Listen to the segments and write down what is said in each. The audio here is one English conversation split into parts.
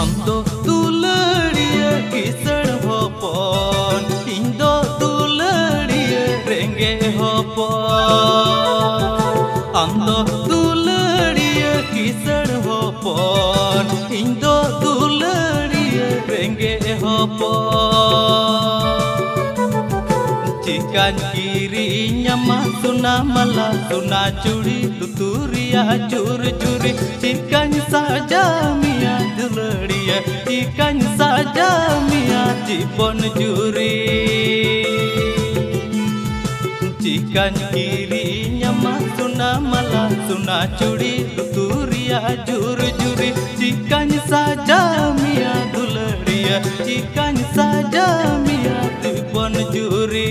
हम तो दुलरिया किसर होपन, इन दो दुलरिया रेंगे होपन। हम तो दुलरिया किसर होपन, इन दो दुलरिया रेंगे होपन। Jikan kiri nyama suna mala suna curi tuturia curi curi. Jikan saja mia dularia, jikan saja mia jibon curi. Jikan kiri nyama suna mala suna curi tuturia curi curi. Jikan saja mia dularia, jikan saja mia jibon curi.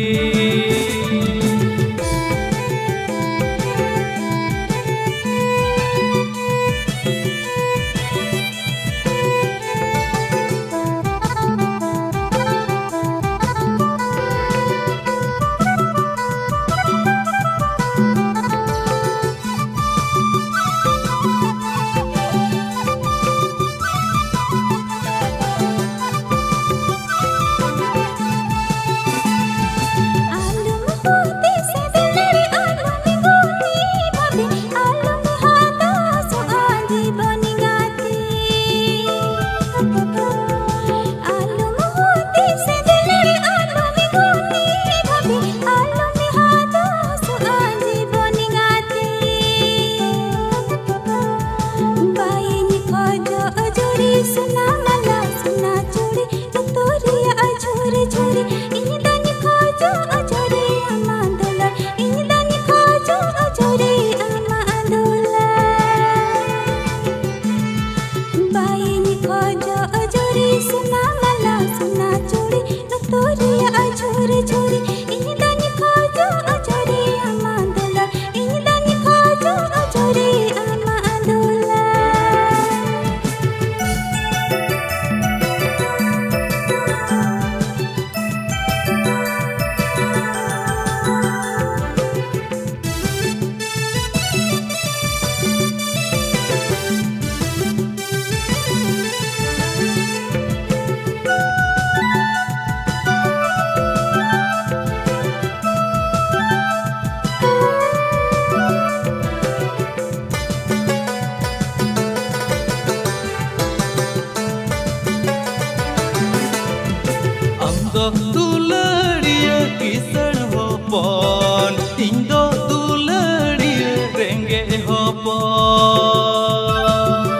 दुलरिया किसर होपन, इन दो दुलरिया रेंगे होपन।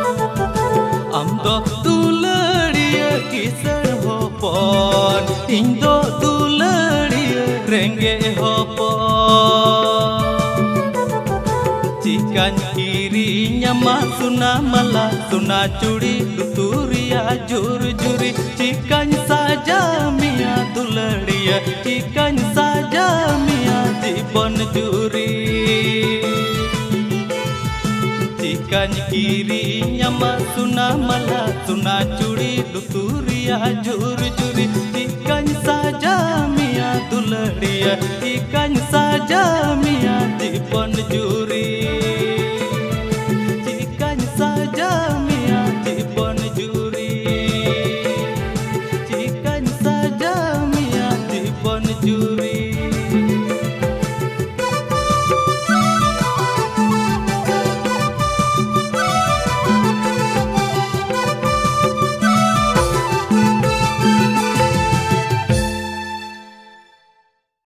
हम दो दुलरिया किसर होपन, इन दो दुलरिया रेंगे होपन। Jikan kiri nyama suna mala suna curi tuturia juri juri. Jikan saja mia dularia, jikan saja mia jibon juri. Jikan kiri nyama suna mala suna curi tuturia juri juri. Jikan saja mia dularia, jikan saja mia jibon juri.